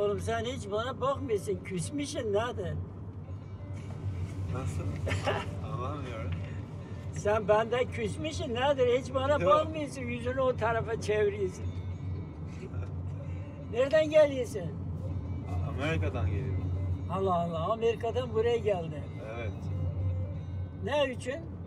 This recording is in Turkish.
Oğlum sen hiç bana bakmıyorsun, küsmüşsün nerede? Nasıl? Anlamıyorum. Sen benden küsmüşsün nedir? Hiç bana bakmıyorsun, yüzünü o tarafa çeviriyorsun. Nereden geliyorsun? Amerika'dan geliyorum. Allah Allah, Amerika'dan buraya geldi. Evet. Ne için?